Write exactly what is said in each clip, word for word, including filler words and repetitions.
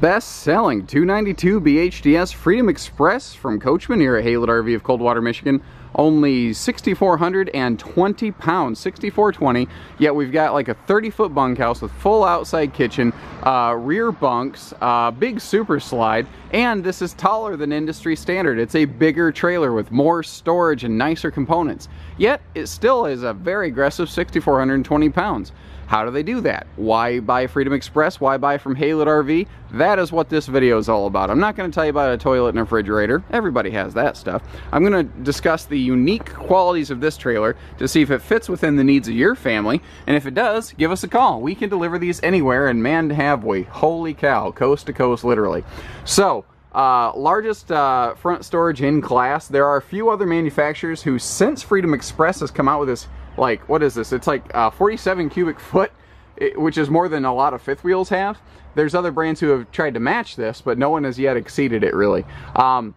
Best-selling two ninety-two B H D S Freedom Express from Coachmen here at Haylet R V of Coldwater, Michigan. Only six thousand four hundred twenty pounds, six thousand four hundred twenty, yet we've got like a thirty foot bunkhouse with full outside kitchen, uh, rear bunks, uh, big super slide, and this is taller than industry standard. It's a bigger trailer with more storage and nicer components, yet it still is a very aggressive six thousand four hundred twenty pounds. How do they do that? Why buy Freedom Express? Why buy from Haylet R V? That is what this video is all about. I'm not going to tell you about a toilet and a refrigerator. Everybody has that stuff. I'm going to discuss the unique qualities of this trailer to see if it fits within the needs of your family, and if it does, give us a call. We can deliver these anywhere, and man have we, holy cow, coast to coast literally. So uh, largest uh, front storage in class. There are a few other manufacturers who, since Freedom Express has come out with this, like, what is this? It's like uh, forty-seven cubic foot, which is more than a lot of fifth wheels have. There's other brands who have tried to match this, but no one has yet exceeded it really. Um,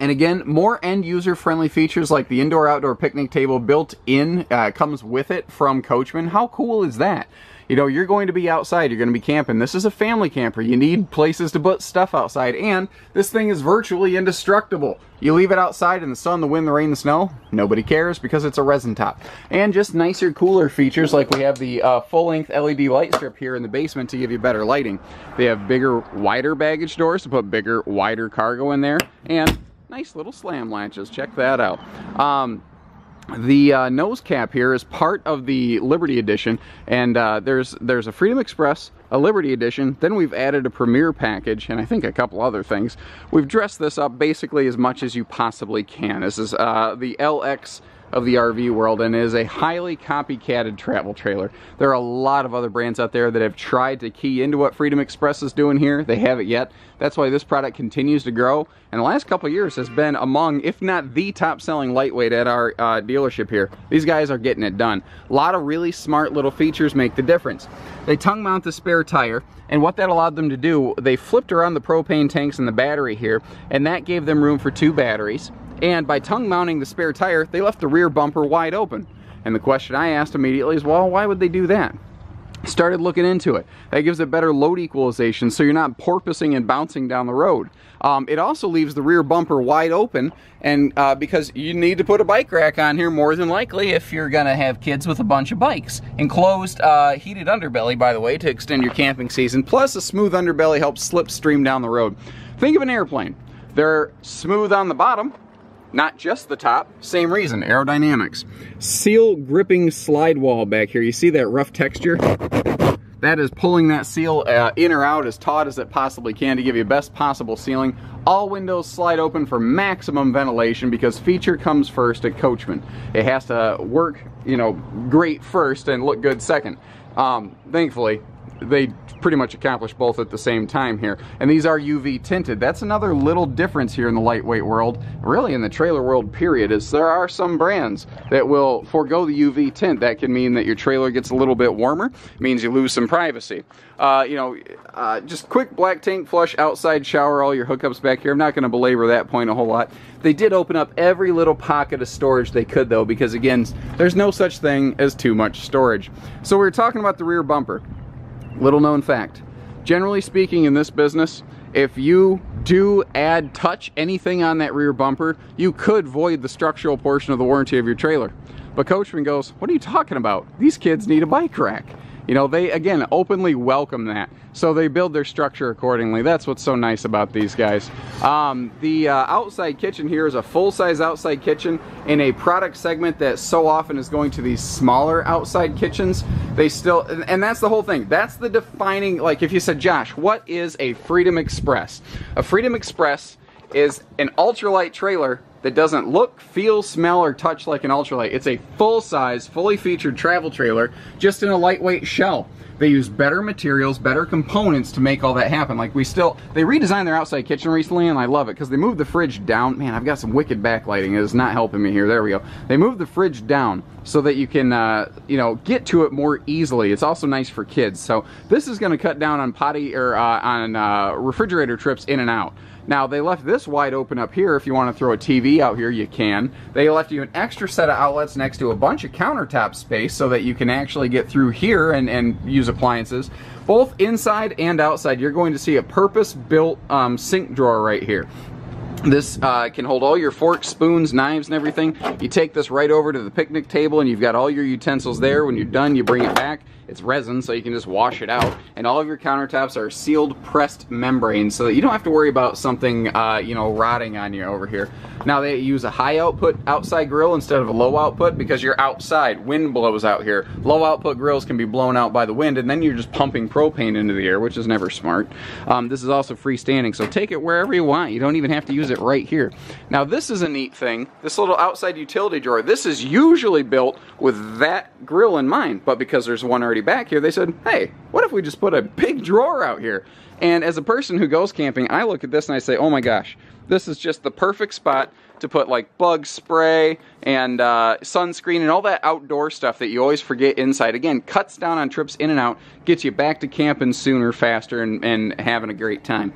And again, more end-user friendly features like the indoor-outdoor picnic table built in, uh, comes with it from Coachmen. How cool is that? You know, you're going to be outside, you're going to be camping. This is a family camper. You need places to put stuff outside, and this thing is virtually indestructible. You leave it outside in the sun, the wind, the rain, the snow, nobody cares because it's a resin top. And just nicer, cooler features like we have the uh, full-length L E D light strip here in the basement to give you better lighting. They have bigger, wider baggage doors to put bigger, wider cargo in there, and nice little slam latches, check that out. Um, the uh, nose cap here is part of the Liberty Edition, and uh, there's there's a Freedom Express, a Liberty Edition, then we've added a Premier package, and I think a couple other things. We've dressed this up basically as much as you possibly can. This is uh, the L X of the R V world, and it is a highly copycatted travel trailer. There are a lot of other brands out there that have tried to key into what Freedom Express is doing here. They haven't yet. That's why this product continues to grow, and the last couple of years has been among, if not the top selling lightweight at our uh, dealership here. These guys are getting it done. A lot of really smart little features make the difference. They tongue mount the spare tire, and what that allowed them to do, they flipped around the propane tanks and the battery here, and that gave them room for two batteries. And by tongue mounting the spare tire, they left the rear bumper wide open. And the question I asked immediately is, well, why would they do that? Started looking into it. That gives it better load equalization, so you're not porpoising and bouncing down the road. Um, it also leaves the rear bumper wide open, and uh, because you need to put a bike rack on here more than likely if you're gonna have kids with a bunch of bikes. Enclosed uh, heated underbelly, by the way, to extend your camping season, plus a smooth underbelly helps slipstream down the road. Think of an airplane. They're smooth on the bottom, not just the top, same reason, aerodynamics. Seal gripping slide wall back here. You see that rough texture? That is pulling that seal uh, in or out as taut as it possibly can to give you best possible sealing. All windows slide open for maximum ventilation because feature comes first at Coachmen. It has to work, you know, great first and look good second. Um, thankfully, they pretty much accomplished both at the same time here. And these are U V tinted. That's another little difference here in the lightweight world, really in the trailer world period, is there are some brands that will forego the U V tint. That can mean that your trailer gets a little bit warmer. It means you lose some privacy. Uh, you know, uh, just quick black tank flush, outside shower, all your hookups back here. I'm not going to belabor that point a whole lot. They did open up every little pocket of storage they could though, because again, there's no such thing as too much storage. So we were talking about the rear bumper. Little known fact, generally speaking in this business, if you do add touch anything on that rear bumper, you could void the structural portion of the warranty of your trailer. But Coachmen goes, what are you talking about? These kids need a bike rack. You know, they, again, openly welcome that. So they build their structure accordingly. That's what's so nice about these guys. Um, the uh, outside kitchen here is a full-size outside kitchen in a product segment that so often is going to these smaller outside kitchens. They still, and, and that's the whole thing. That's the defining, like if you said, Josh, what is a Freedom Express? A Freedom Express is an ultralight trailer that doesn't look, feel, smell, or touch like an ultralight. It's a full-size, fully featured travel trailer, just in a lightweight shell. They use better materials, better components to make all that happen. Like we still, they redesigned their outside kitchen recently, and I love it, because they moved the fridge down. Man, I've got some wicked backlighting. It is not helping me here. There we go. They moved the fridge down so that you can, uh, you know, get to it more easily. It's also nice for kids. So this is going to cut down on potty or uh, on uh, refrigerator trips in and out. Now, they left this wide open up here if you want to throw a T V T V out here, you can. They left you an extra set of outlets next to a bunch of countertop space so that you can actually get through here and, and use appliances. Both inside and outside, you're going to see a purpose-built um, sink drawer right here. This uh, can hold all your forks, spoons, knives, and everything. You take this right over to the picnic table and you've got all your utensils there. When you're done, you bring it back. It's resin, so you can just wash it out. And all of your countertops are sealed pressed membranes so that you don't have to worry about something, uh, you know, rotting on you over here. Now they use a high output outside grill instead of a low output because you're outside. Wind blows out here. Low output grills can be blown out by the wind and then you're just pumping propane into the air, which is never smart. Um, this is also freestanding, so take it wherever you want. You don't even have to use it right here. Now this is a neat thing, this little outside utility drawer. This is usually built with that grill in mind, but because there's one already back here, they said, hey, what if we just put a big drawer out here? And as a person who goes camping, I look at this and I say, oh my gosh, this is just the perfect spot to put like bug spray and uh, sunscreen and all that outdoor stuff that you always forget inside. Again, cuts down on trips in and out, gets you back to camping sooner, faster, and, and having a great time.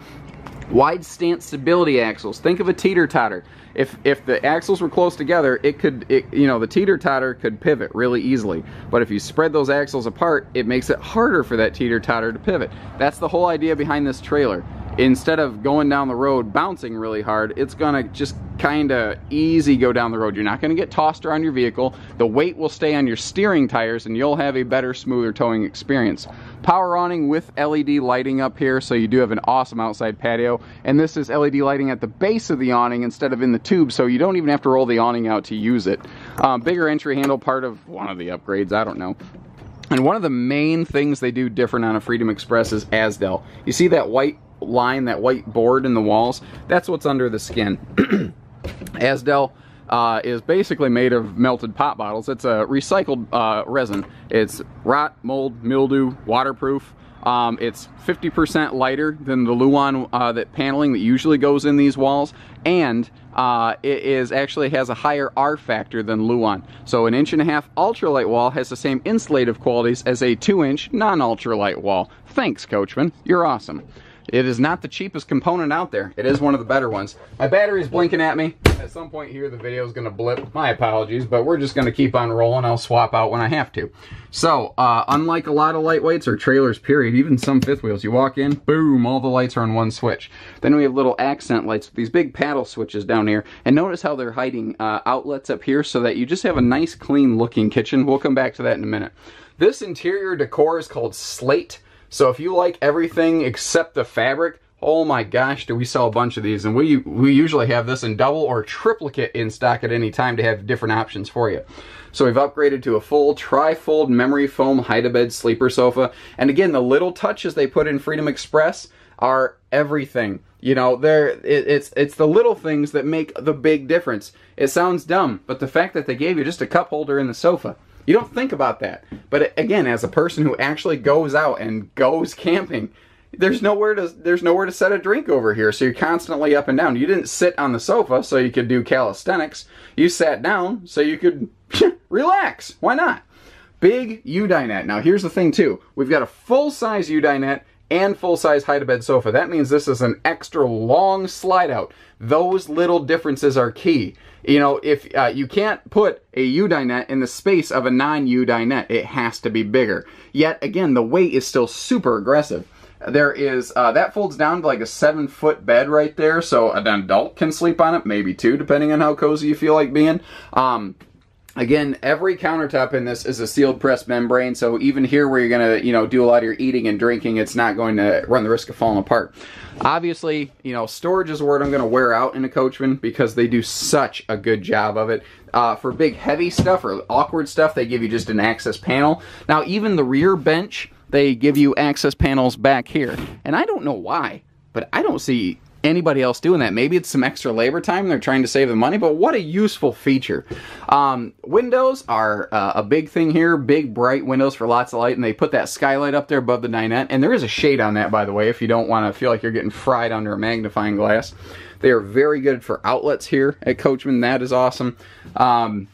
Wide stance stability axles. Think of a teeter-totter. If, if the axles were close together, it could, it, you know, the teeter-totter could pivot really easily. But if you spread those axles apart, it makes it harder for that teeter-totter to pivot. That's the whole idea behind this trailer. Instead of going down the road bouncing really hard, it's gonna just kinda easy go down the road. You're not gonna get tossed around your vehicle. The weight will stay on your steering tires and you'll have a better, smoother towing experience. Power awning with L E D lighting up here, so you do have an awesome outside patio. And this is L E D lighting at the base of the awning instead of in the tube, so you don't even have to roll the awning out to use it. Um, bigger entry handle, part of one of the upgrades, I don't know. And one of the main things they do different on a Freedom Express is Azdel. You see that white line, that white board in the walls? That's what's under the skin. Azdel uh, is basically made of melted pop bottles. It's a recycled uh, resin. It's rot, mold, mildew, waterproof. Um, it's fifty percent lighter than the Luan uh, that paneling that usually goes in these walls, and uh, it is actually has a higher R factor than Luan. So an inch and a half ultralight wall has the same insulative qualities as a two inch non-ultralight wall. Thanks, Coachmen. You're awesome. It is not the cheapest component out there. It is one of the better ones. My battery's blinking at me. At some point here, the video is going to blip. My apologies, but we're just going to keep on rolling. I'll swap out when I have to. So, uh, unlike a lot of lightweights or trailers, period, even some fifth wheels, you walk in, boom, all the lights are on one switch. Then we have little accent lights with these big paddle switches down here. And notice how they're hiding uh, outlets up here so that you just have a nice, clean-looking kitchen. We'll come back to that in a minute. This interior decor is called Slate. So if you like everything except the fabric, oh my gosh, do we sell a bunch of these. And we, we usually have this in double or triplicate in stock at any time to have different options for you. So we've upgraded to a full tri-fold memory foam hide-a-bed sleeper sofa. And again, the little touches they put in Freedom Express are everything. You know, they're, it, it's, it's the little things that make the big difference. It sounds dumb, but the fact that they gave you just a cup holder in the sofa. You don't think about that. But again, as a person who actually goes out and goes camping, there's nowhere to there's nowhere to set a drink over here, so you're constantly up and down. You didn't sit on the sofa so you could do calisthenics. You sat down so you could relax. Why not? Big U-dinette. Now here's the thing too. We've got a full-size U-dinette and full-size hide-a-bed sofa. That means this is an extra long slide-out. Those little differences are key. You know, if uh, you can't put a U-dinette in the space of a non-U-dinette, it has to be bigger. Yet again, the weight is still super aggressive. There is, uh, that folds down to like a seven foot bed right there, so an adult can sleep on it, maybe two, depending on how cozy you feel like being. Um, Again, every countertop in this is a sealed pressed membrane, so even here where you're going to, you know, do a lot of your eating and drinking, it's not going to run the risk of falling apart. Obviously, you know, storage is a word I'm going to wear out in a Coachman because they do such a good job of it. Uh, for big heavy stuff or awkward stuff, they give you just an access panel. Now, even the rear bench, they give you access panels back here. And I don't know why, but I don't see anybody else doing that. Maybe it's some extra labor time, they're trying to save the money, but what a useful feature. Um, windows are uh, a big thing here, big bright windows for lots of light, and they put that skylight up there above the dinette, and there is a shade on that, by the way, if you don't want to feel like you're getting fried under a magnifying glass. They are very good for outlets here at Coachman, that is awesome. Um,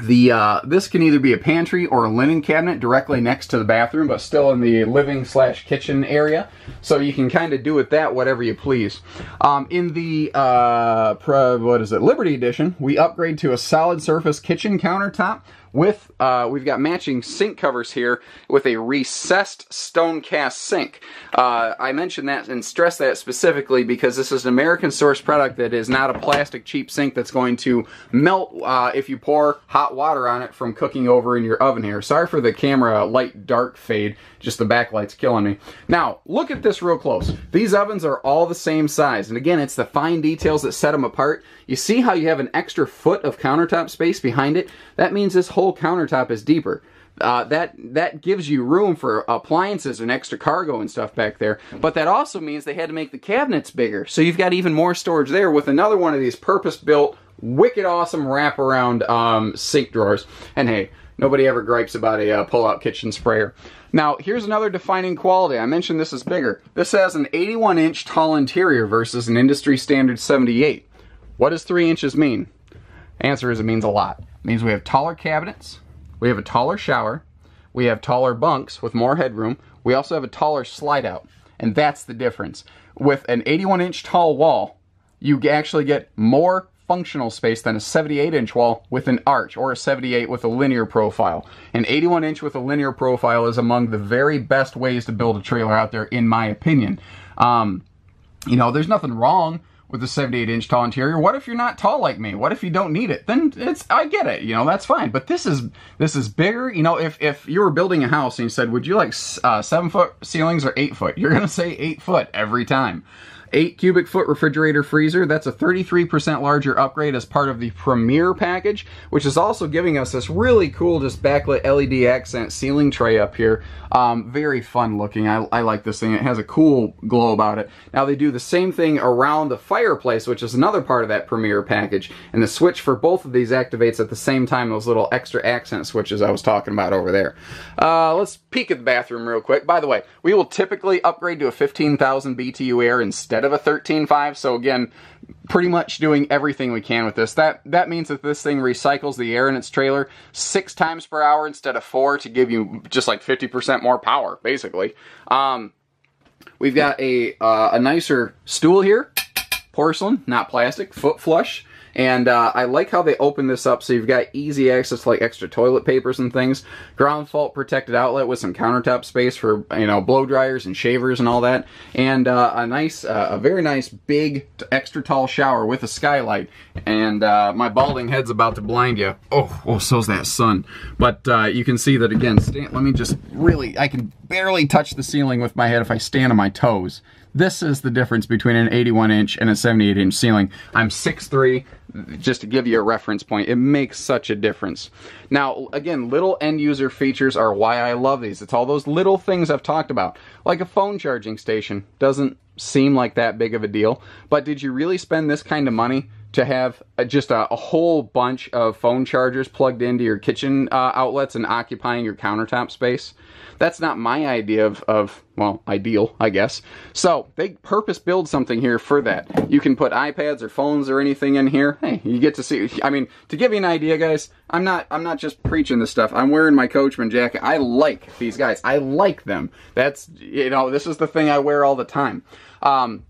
The uh, this can either be a pantry or a linen cabinet directly next to the bathroom, but still in the living slash kitchen area. So you can kind of do with that whatever you please. Um, in the uh, pro, what is it, Liberty Edition, we upgrade to a solid surface kitchen countertop with uh, we've got matching sink covers here with a recessed stone cast sink. Uh, I mentioned that and stressed that specifically because this is an American source product that is not a plastic cheap sink that's going to melt uh, if you pour hot water on it from cooking over in your oven here. Sorry for the camera light dark fade, just the backlight's killing me. Now, look at this real close. These ovens are all the same size, and again, it's the fine details that set them apart. You see how you have an extra foot of countertop space behind it? That means this whole countertop is deeper. Uh, that, that gives you room for appliances and extra cargo and stuff back there. But that also means they had to make the cabinets bigger, so you've got even more storage there with another one of these purpose-built wicked awesome wraparound um, sink drawers. And hey, nobody ever gripes about a uh, pull-out kitchen sprayer. Now, here's another defining quality. I mentioned this is bigger. This has an eighty-one inch tall interior versus an industry standard seventy-eight. What does three inches mean? Answer is it means a lot. It means we have taller cabinets, we have a taller shower, we have taller bunks with more headroom, we also have a taller slide-out, and that's the difference. With an eighty-one inch tall wall, you actually get more functional space than a seventy-eight inch wall with an arch, or a seventy-eight with a linear profile. An eighty-one inch with a linear profile is among the very best ways to build a trailer out there, in my opinion. Um, you know, there's nothing wrong with a seventy-eight inch tall interior. What if you're not tall like me? What if you don't need it? Then it's, I get it, you know, that's fine. But this is, this is bigger. You know, if, if you were building a house and you said, would you like uh, seven foot ceilings or eight foot? You're going to say eight foot every time. eight cubic foot refrigerator freezer. That's a thirty-three percent larger upgrade as part of the Premier package, which is also giving us this really cool just backlit L E D accent ceiling tray up here. Um, very fun looking. I, I like this thing. It has a cool glow about it. Now they do the same thing around the fireplace, which is another part of that Premier package. And the switch for both of these activates at the same time, those little extra accent switches I was talking about over there. Uh, let's peek at the bathroom real quick. By the way, we will typically upgrade to a fifteen thousand B T U air instead of a thirteen point five, so again, pretty much doing everything we can with this. That that means that this thing recycles the air in its trailer six times per hour instead of four to give you just like fifty percent more power, basically. Um, we've got a, uh, a nicer stool here, porcelain, not plastic, foot flush. And uh, I like how they open this up so you've got easy access to like extra toilet papers and things. Ground fault protected outlet with some countertop space for, you know, blow dryers and shavers and all that. And uh, a nice, uh, a very nice big extra tall shower with a skylight. And uh, my balding head's about to blind you. Oh, oh, so's that sun. But uh, you can see that again. Stand, let me just really, I can barely touch the ceiling with my head if I stand on my toes. This is the difference between an eighty-one inch and a seventy-eight inch ceiling. I'm six three, just to give you a reference point. It makes such a difference. Now, again, little end user features are why I love these. It's all those little things I've talked about. Like a phone charging station doesn't seem like that big of a deal, but did you really spend this kind of money to have just a, a whole bunch of phone chargers plugged into your kitchen uh, outlets and occupying your countertop space? That's not my idea of, of, well, ideal, I guess. So they purpose build something here for that. You can put iPads or phones or anything in here. Hey, you get to see, I mean, to give you an idea, guys, I'm not, I'm not just preaching this stuff. I'm wearing my Coachmen jacket. I like these guys. I like them. That's, you know, this is the thing I wear all the time. Um,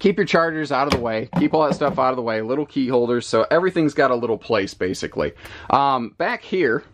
Keep your chargers out of the way. Keep all that stuff out of the way. Little key holders. So everything's got a little place, basically. Um, back here,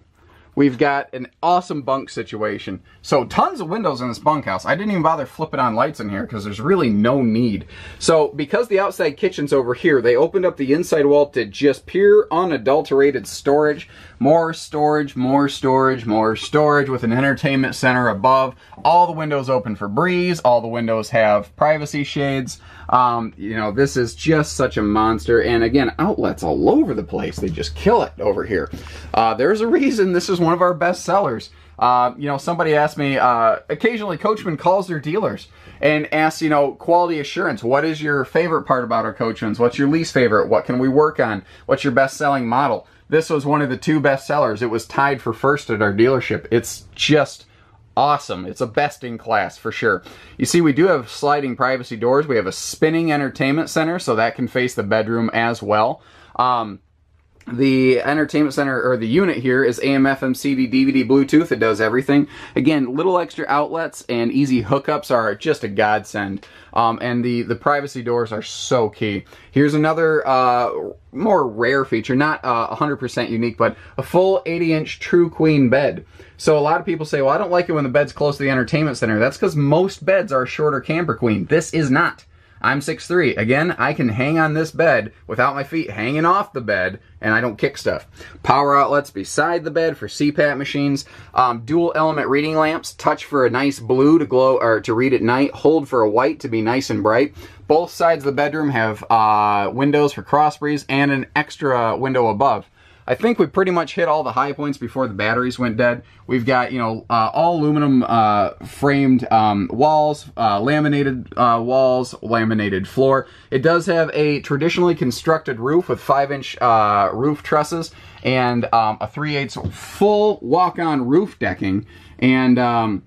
we've got an awesome bunk situation. So tons of windows in this bunkhouse. I didn't even bother flipping on lights in here because there's really no need. So because the outside kitchen's over here, they opened up the inside wall to just pure unadulterated storage. More storage, more storage, more storage with an entertainment center above. All the windows open for breeze. All the windows have privacy shades. Um, you know, this is just such a monster. And again, outlets all over the place. They just kill it over here. Uh, there's a reason this is one of our best sellers. Uh, you know, somebody asked me, uh, occasionally Coachmen calls their dealers and asks, you know, quality assurance. What is your favorite part about our Coachmens? What's your least favorite? What can we work on? What's your best-selling model? This was one of the two best sellers. It was tied for first at our dealership. It's just awesome. It's a best in class for sure. You see, we do have sliding privacy doors. We have a spinning entertainment center, so that can face the bedroom as well. Um, The entertainment center, or the unit here, is A M F M C D D V D Bluetooth. It does everything. Again, little extra outlets and easy hookups are just a godsend. Um, and the, the privacy doors are so key. Here's another uh, more rare feature, not uh, one hundred percent unique, but a full eighty inch true queen bed. So a lot of people say, well, I don't like it when the bed's close to the entertainment center. That's because most beds are shorter camper queen. This is not. I'm six three. Again, I can hang on this bed without my feet hanging off the bed, and I don't kick stuff. Power outlets beside the bed for C PAP machines. Um, dual element reading lamps. Touch for a nice blue to glow or to read at night. Hold for a white to be nice and bright. Both sides of the bedroom have uh, windows for cross breeze and an extra window above. I think we pretty much hit all the high points before the batteries went dead. We've got, you know, uh, all aluminum uh, framed um, walls, uh, laminated uh, walls, laminated floor. It does have a traditionally constructed roof with five inch uh, roof trusses and um, a three eighths full walk-on roof decking. And um,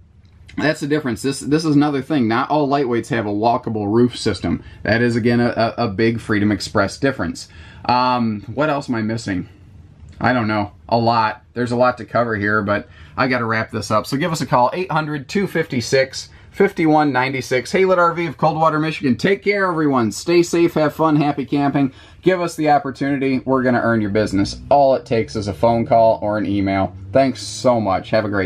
that's the difference. This, this is another thing. Not all lightweights have a walkable roof system. That is, again, a, a big Freedom Express difference. Um, what else am I missing? I don't know, a lot. There's a lot to cover here, but I gotta wrap this up. So give us a call, eight hundred, two five six, five one nine six. Haylet R V of Coldwater, Michigan. Take care, everyone. Stay safe, have fun, happy camping. Give us the opportunity. We're gonna earn your business. All it takes is a phone call or an email. Thanks so much. Have a great day.